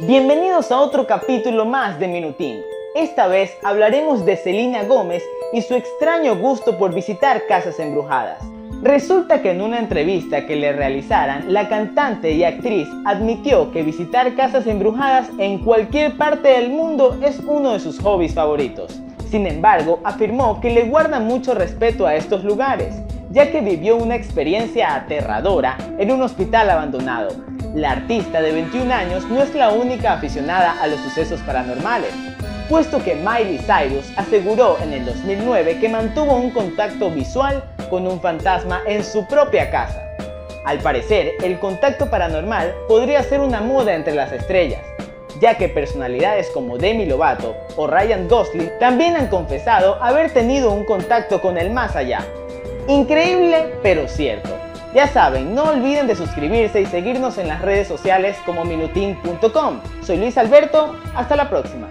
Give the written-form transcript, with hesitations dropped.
Bienvenidos a otro capítulo más de Minutín. Esta vez hablaremos de Selena Gómez y su extraño gusto por visitar casas embrujadas. Resulta que en una entrevista que le realizaran, la cantante y actriz admitió que visitar casas embrujadas en cualquier parte del mundo es uno de sus hobbies favoritos. Sin embargo, afirmó que le guarda mucho respeto a estos lugares, ya que vivió una experiencia aterradora en un hospital abandonado. La artista de 21 años no es la única aficionada a los sucesos paranormales, puesto que Miley Cyrus aseguró en el 2009 que mantuvo un contacto visual con un fantasma en su propia casa. Al parecer, el contacto paranormal podría ser una moda entre las estrellas, ya que personalidades como Demi Lovato o Ryan Gosling también han confesado haber tenido un contacto con el más allá. Increíble, pero cierto. Ya saben, no olviden de suscribirse y seguirnos en las redes sociales como minuteen.com. Soy Luis Alberto, hasta la próxima.